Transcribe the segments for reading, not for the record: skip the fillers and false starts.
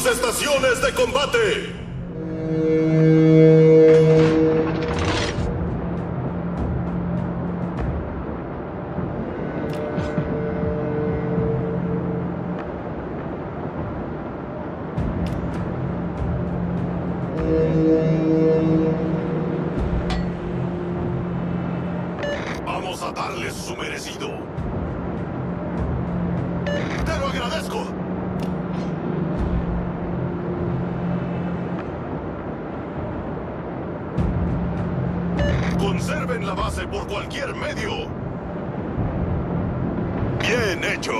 sus estaciones de combate. Vamos a darles su merecido. ¡Te lo agradezco! Conserven la base por cualquier medio. ¡Bien hecho!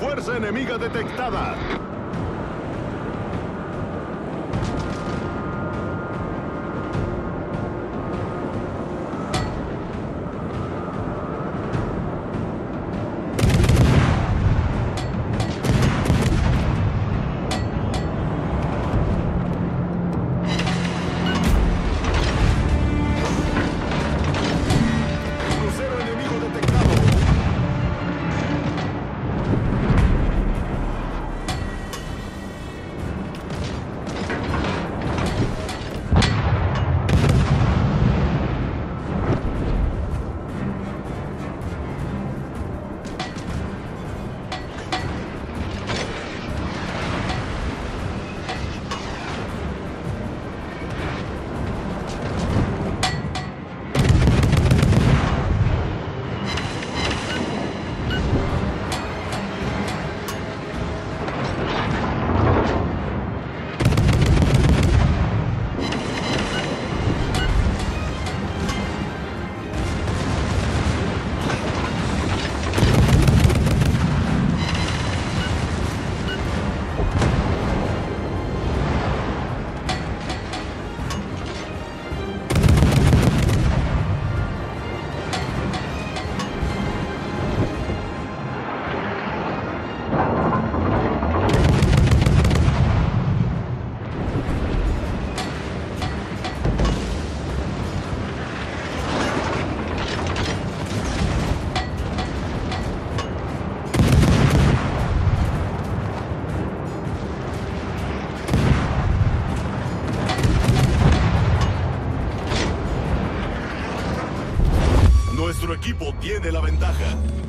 Fuerza enemiga detectada. Nuestro equipo tiene la ventaja.